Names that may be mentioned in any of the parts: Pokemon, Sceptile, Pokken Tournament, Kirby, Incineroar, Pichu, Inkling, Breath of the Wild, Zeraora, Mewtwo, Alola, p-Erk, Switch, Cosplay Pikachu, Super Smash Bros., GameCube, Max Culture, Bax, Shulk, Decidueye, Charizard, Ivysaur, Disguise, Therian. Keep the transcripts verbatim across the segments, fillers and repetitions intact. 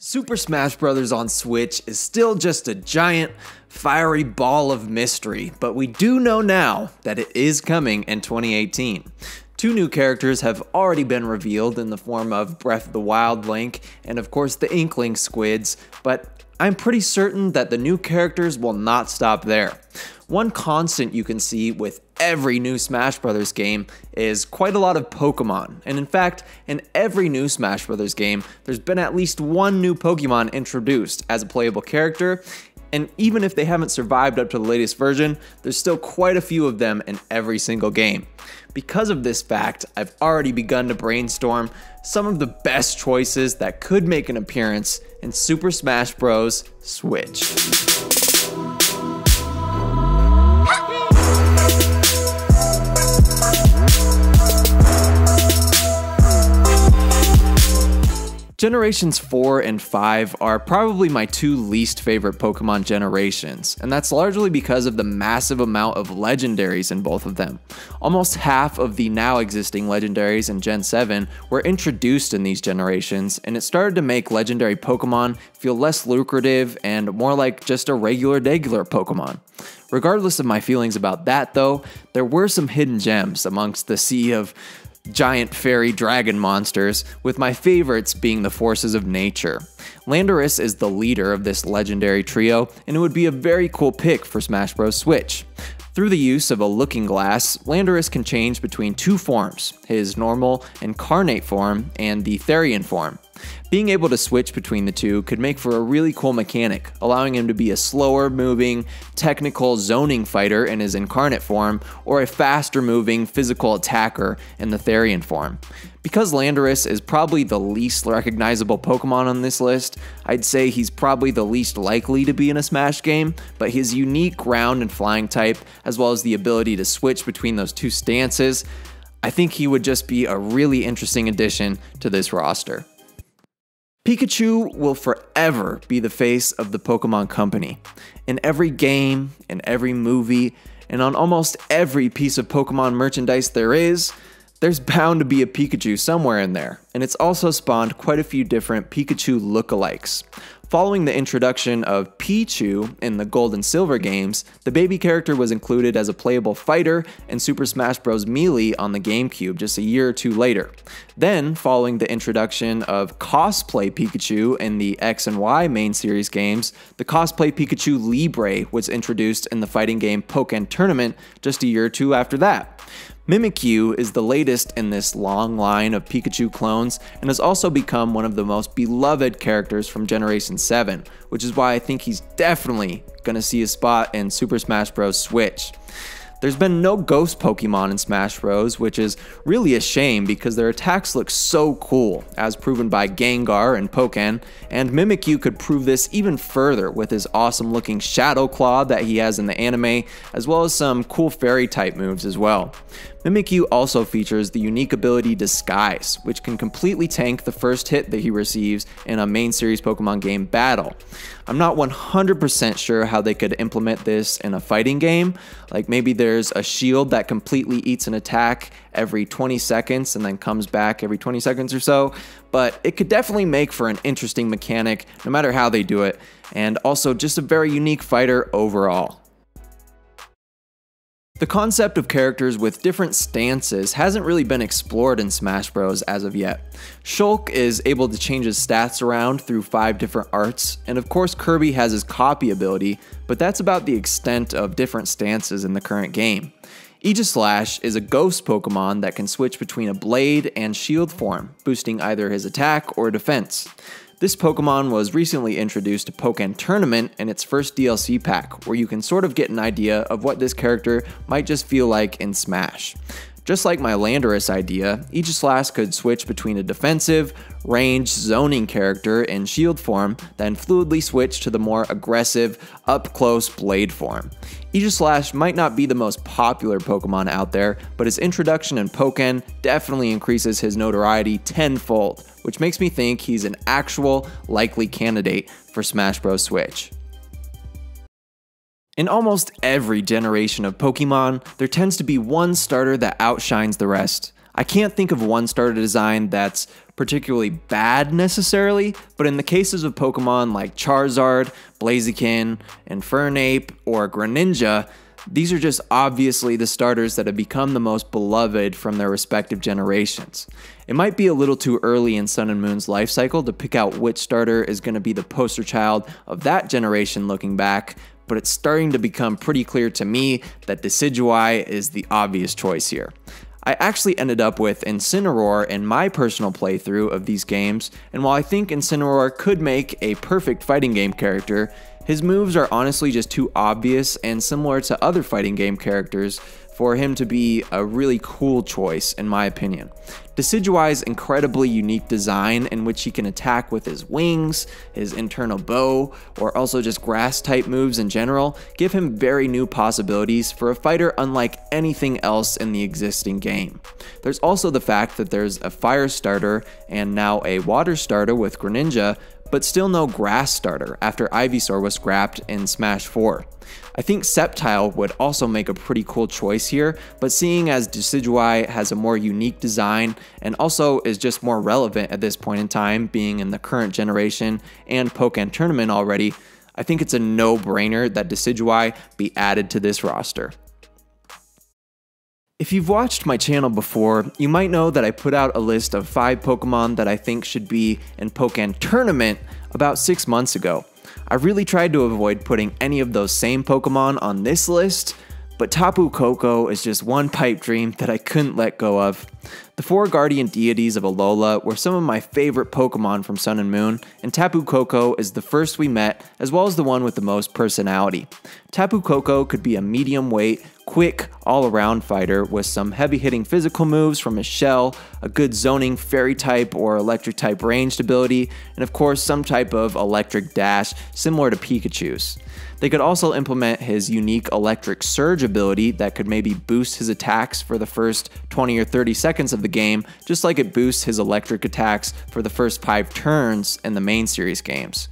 Super Smash Bros. On Switch is still just a giant, fiery ball of mystery, but we do know now that it is coming in twenty eighteen. Two new characters have already been revealed in the form of Breath of the Wild Link and of course the Inkling squids, but I'm pretty certain that the new characters will not stop there. One constant you can see with every new Smash Bros. Game is quite a lot of Pokemon, and in fact, in every new Smash Bros. Game, there's been at least one new Pokemon introduced as a playable character, and even if they haven't survived up to the latest version, there's still quite a few of them in every single game. Because of this fact, I've already begun to brainstorm some of the best choices that could make an appearance in Super Smash Bros. Switch. Generations four and five are probably my two least favorite Pokemon generations, and that's largely because of the massive amount of legendaries in both of them. Almost half of the now existing legendaries in Gen seven were introduced in these generations, and it started to make legendary Pokemon feel less lucrative and more like just a regular degular Pokemon. Regardless of my feelings about that though, there were some hidden gems amongst the sea of giant fairy dragon monsters, with my favorites being the forces of nature. Landorus is the leader of this legendary trio, and it would be a very cool pick for Smash Bros. Switch. Through the use of a looking glass, Landorus can change between two forms, his normal Incarnate form and the Therian form. Being able to switch between the two could make for a really cool mechanic, allowing him to be a slower moving, technical zoning fighter in his Incarnate form, or a faster moving physical attacker in the Therian form. Because Landorus is probably the least recognizable Pokemon on this list, I'd say he's probably the least likely to be in a Smash game, but his unique ground and flying type, as well as the ability to switch between those two stances, I think he would just be a really interesting addition to this roster. Pikachu will forever be the face of the Pokemon Company. In every game, in every movie, and on almost every piece of Pokemon merchandise there is, there's bound to be a Pikachu somewhere in there, and it's also spawned quite a few different Pikachu lookalikes. Following the introduction of Pichu in the Gold and Silver games, the baby character was included as a playable fighter in Super Smash Bros. Melee on the GameCube just a year or two later. Then, following the introduction of Cosplay Pikachu in the X and Y main series games, the Cosplay Pikachu Libre was introduced in the fighting game Pokken Tournament just a year or two after that. Mimikyu is the latest in this long line of Pikachu clones and has also become one of the most beloved characters from Generation seven, which is why I think he's definitely going to see a spot in Super Smash Bros. Switch. There's been no ghost Pokemon in Smash Bros, which is really a shame because their attacks look so cool, as proven by Gengar and Pokken, and Mimikyu could prove this even further with his awesome looking Shadow Claw that he has in the anime, as well as some cool fairy type moves as well. Mimikyu also features the unique ability Disguise, which can completely tank the first hit that he receives in a main series Pokemon game battle. I'm not one hundred percent sure how they could implement this in a fighting game, like maybe they're There's a shield that completely eats an attack every twenty seconds and then comes back every twenty seconds or so, but it could definitely make for an interesting mechanic no matter how they do it, and also just a very unique fighter overall. The concept of characters with different stances hasn't really been explored in Smash Bros as of yet. Shulk is able to change his stats around through five different arts, and of course Kirby has his copy ability, but that's about the extent of different stances in the current game. Aegislash is a ghost Pokemon that can switch between a blade and shield form, boosting either his attack or defense. This Pokemon was recently introduced to Pokken Tournament in its first D L C pack, where you can sort of get an idea of what this character might just feel like in Smash. Just like my Landorus idea, Aegislash could switch between a defensive, range zoning character in shield form, then fluidly switch to the more aggressive, up-close blade form. Aegislash might not be the most popular Pokemon out there, but his introduction in Pokken definitely increases his notoriety tenfold, which makes me think he's an actual likely candidate for Smash Bros. Switch. In almost every generation of Pokemon, there tends to be one starter that outshines the rest. I can't think of one starter design that's particularly bad necessarily, but in the cases of Pokemon like Charizard, Blaziken, Infernape, or Greninja, these are just obviously the starters that have become the most beloved from their respective generations. It might be a little too early in Sun and Moon's life cycle to pick out which starter is going to be the poster child of that generation looking back, but it's starting to become pretty clear to me that Decidueye is the obvious choice here. I actually ended up with Incineroar in my personal playthrough of these games, and while I think Incineroar could make a perfect fighting game character, his moves are honestly just too obvious and similar to other fighting game characters for him to be a really cool choice in my opinion. Decidueye's incredibly unique design, in which he can attack with his wings, his internal bow, or also just grass type moves in general, give him very new possibilities for a fighter unlike anything else in the existing game. There's also the fact that there's a fire starter and now a water starter with Greninja, but still no grass starter after Ivysaur was scrapped in Smash four. I think Sceptile would also make a pretty cool choice here, but seeing as Decidueye has a more unique design and also is just more relevant at this point in time, being in the current generation and Pokken Tournament already, I think it's a no-brainer that Decidueye be added to this roster. If you've watched my channel before, you might know that I put out a list of five Pokemon that I think should be in Pokken Tournament about six months ago. I really tried to avoid putting any of those same Pokemon on this list, but Tapu Koko is just one pipe dream that I couldn't let go of. The four guardian deities of Alola were some of my favorite Pokemon from Sun and Moon, and Tapu Koko is the first we met, as well as the one with the most personality. Tapu Koko could be a medium weight, quick, all-around fighter with some heavy-hitting physical moves from his shell, a good zoning fairy-type or electric-type ranged ability, and of course some type of electric dash similar to Pikachu's. They could also implement his unique electric surge ability that could maybe boost his attacks for the first twenty or thirty seconds of the game, just like it boosts his electric attacks for the first five turns in the main series games.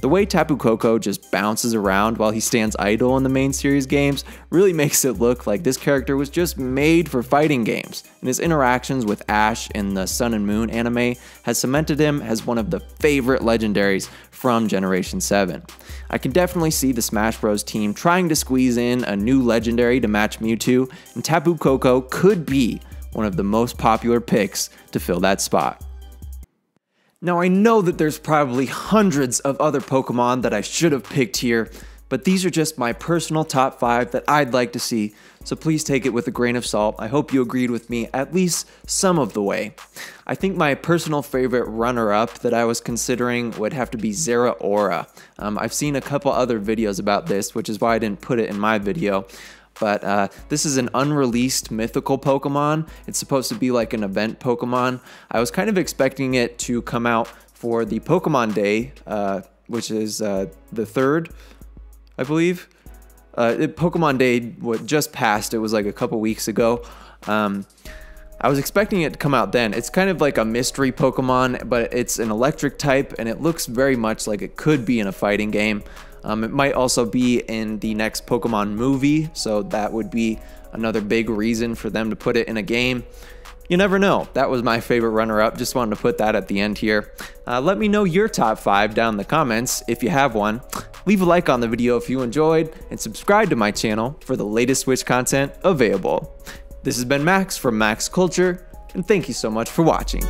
The way Tapu Koko just bounces around while he stands idle in the main series games really makes it look like this character was just made for fighting games, and his interactions with Ash in the Sun and Moon anime has cemented him as one of the favorite legendaries from Generation seven. I can definitely see the Smash Bros team trying to squeeze in a new legendary to match Mewtwo, and Tapu Koko could be one of the most popular picks to fill that spot. Now I know that there's probably hundreds of other Pokemon that I should have picked here, but these are just my personal top five that I'd like to see, so please take it with a grain of salt. I hope you agreed with me at least some of the way. I think my personal favorite runner-up that I was considering would have to be Zeraora. Um, I've seen a couple other videos about this, which is why I didn't put it in my video. But uh, this is an unreleased mythical Pokemon. It's supposed to be like an event Pokemon. I was kind of expecting it to come out for the Pokemon Day, uh, which is uh, the third, I believe. Uh, it, Pokemon Day just passed. It was like a couple weeks ago. Um, I was expecting it to come out then. It's kind of like a mystery Pokemon, but it's an electric type, and it looks very much like it could be in a fighting game. Um, it might also be in the next Pokemon movie, so that would be another big reason for them to put it in a game. You never know. That was my favorite runner-up. Just wanted to put that at the end here. Uh, let me know your top five down in the comments if you have one. Leave a like on the video if you enjoyed, and subscribe to my channel for the latest Switch content available. This has been Max from Max Culture, and thank you so much for watching.